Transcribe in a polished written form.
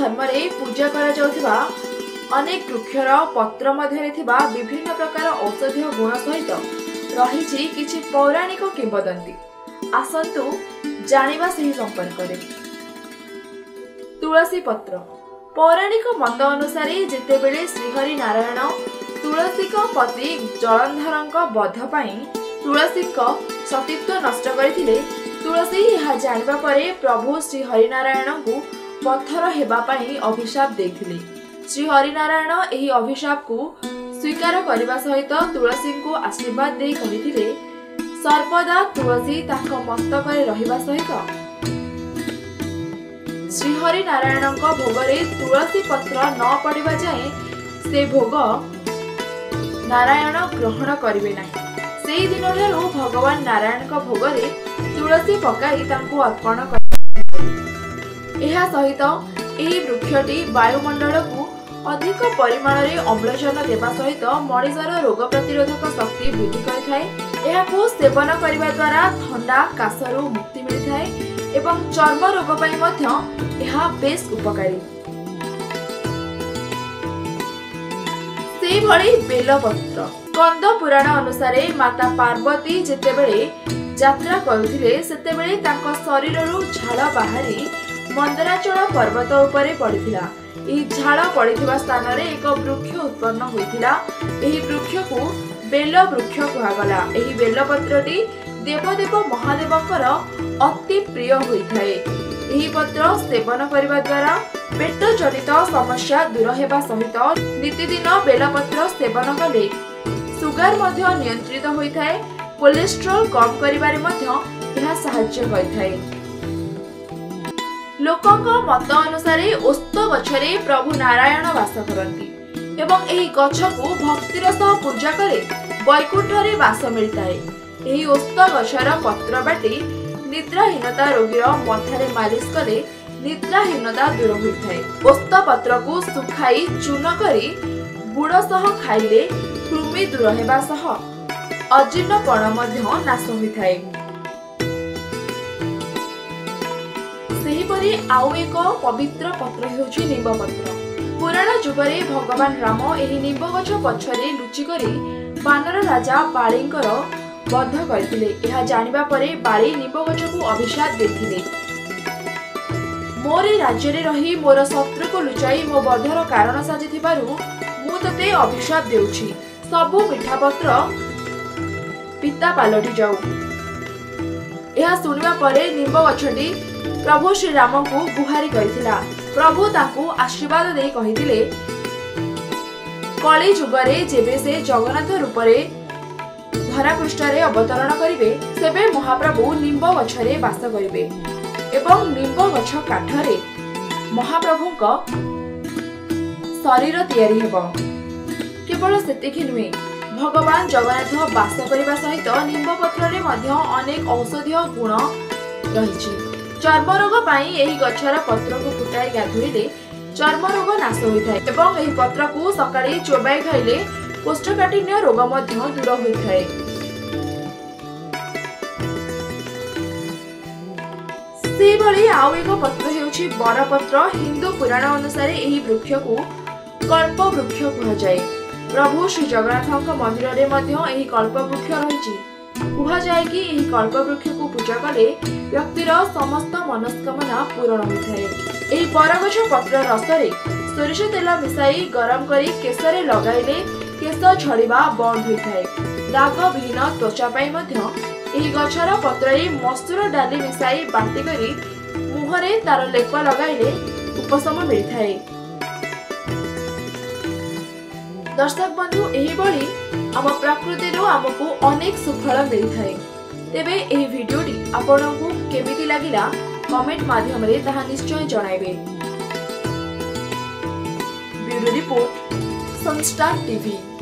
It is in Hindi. धर्म पूजा अनेक वृक्षर पत्र विभिन्न प्रकार औषधीय गुण सहित रही किछि पौराणिक किंवदंती आसतु जानिबा सही संपर्क रे। तुलसी पत्र पौराणिक मत अनुसार जितेबेले श्रीहरि नारायण तुलसी पति जलंधर बध पाई तुलसी सतीत्व नष्ट करथिले। तुलसी यह जानिबा परे प्रभु श्रीहरि नारायण को पत्थर हेबा पाई अभिशाप देथिले। श्रीहरि नारायण यह अभिशाप को स्वीकार करने सहित तुलसी को आशीर्वाद दे कहिथिले सर्वदा तुलसी ताक मस्तक रहिबा सहित श्रीहरि नारायण भोगरे तुलसी पत्र न पड़िबा जाए से भोग नारायण ग्रहण करिवे नाही। सेहि दिन ठारू भगवान नारायण भोगरे तुलसी पकाई तांको अर्पण कर। एहा सहित एही वृक्षटी वायुमंडल को अधिक परिमाण रे अम्लजान देवा सहित मरीजर रोग प्रतिरोधक शक्ति वृद्धि करिथाए। एहाको सेवन करने द्वारा ठंडा कासरू मुक्ति मिलता है एवं चर्म रोग पई मध्य एहा बेस उपकारी। सेहि भली बेलपत्र कंद पुराण अनुसार माता पार्वती जेतेबेले यात्रा करुथिले सेतेबेले तांको शरीररू झाल बाहरी मंदराचल पर्वत उपरे पड़िथिला। झाड़ पड़ी स्थान में एक वृक्ष उत्पन्न होता वृक्ष को बेल वृक्ष कहगला। बेलपत्री देवदेव महादेव अति प्रिय होता है। पत्र सेवन करने द्वारा पेट जनित समस्या दूर होगा सहित नितिदिन बेलपत्र सेवन कले सुगार नियंत्रित होता है। कोलेस्ट्रोल कम करने में साहाय्य करता है। लोकंक मत अनुसार ओस्त गछरे प्रभु नारायण वास करती एवं एही गछ को भक्तिर सह पूजा करे वैकुंठ रे वास मिलता है। एही ओस्त गछर पत्र बाटी निद्राहीनता रोगीर मथारे मालिश करे निद्राहीनता दूर होता है। ओस्त पत्र को सुखाई चूर्ण करी गुड़ सह खाइले कृमि दूर हेबा सह अजीर्णपण मध्य नाश होता है। आउ एक पवित्र पत्र हेउछि निम्ब पत्र। पुराण जुगरे भगवान राम एही निम्ब गछ पछरे लुचिकरी बानर राजा बालींकर बध करथिले। एहा जानिबा परे बाली निम्ब गछ को अभिशाप देथिले। मोरे राज्य रे रही मोर शत्रु को लुचाई मो बधर कारण साजिथिबारु मु तते अभिशाप देउछि। सबु मिठा पत्र पिता पालटी जाऊ। एहा सुनिबा परे निम्ब गछटी प्रभु श्री राम को गुहारी करथिला। प्रभु ताकू आशीर्वाद दे कहिथिले कली जुगरे जेबे से जगन्नाथ रूपरे धरापृष्ठ रे अवतरण करिवे सेबे महाप्रभु निम्ब गछरे वास करिवे एवं निम्ब गछ काठरे महाप्रभुक शरीर तयारी हेबो। केवल सेतिखि नुहे भगवान जगन्नाथ वास करबा सहित निम्ब पत्र रे मध्य अनेक औषधीय गुण रहिछि। चर्म रोग गछर पत्र को फुटाई गाधोईले चर्म रोग नाश होता है एवं यही पत्र को सकाळी चोबाई खाइले कोष्ठकाठिन्य रोग मध्य दूर होता है। से भली आउ एक पत्र हेउछि बरपत्र। हिंदू पुराण अनुसार यही वृक्ष को कल्प वृक्ष कहुए। प्रभु श्री जगन्नाथ मंदिर रे मध्य यही कल्प वृक्ष रहिछि। कहा जाए कि यही कल्प वृक्ष को पूजा कले व्यक्तिर समस्त मनस्कामना पूर्ण होता है। बरगछ पत्र रसरे सोरिष तेल मिसाई गरम करी केसरे लगाइले केस झड़िबा बंद होता है। दाग विहीन त्वचा पाई मध्य गछर पत्र मसूर डाली मिसाई बाटी करी मुहरे तार लेप लगाइले उपशम मिलता है। दर्शक बंधु आम प्रकृति आमको अनेक सुफल मिलता है। तेबे यह भिडियोटी आपनकु केमिति लागिला कमेंट माध्यम रे ताहा निश्चय जणाइबे। Bureau report Sunstar TV.